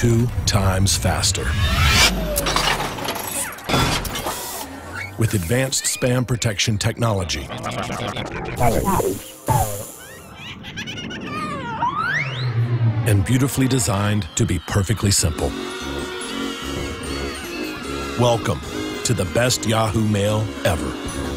2 times faster. With advanced spam protection technology. And beautifully designed to be perfectly simple. Welcome to the best Yahoo! Mail ever.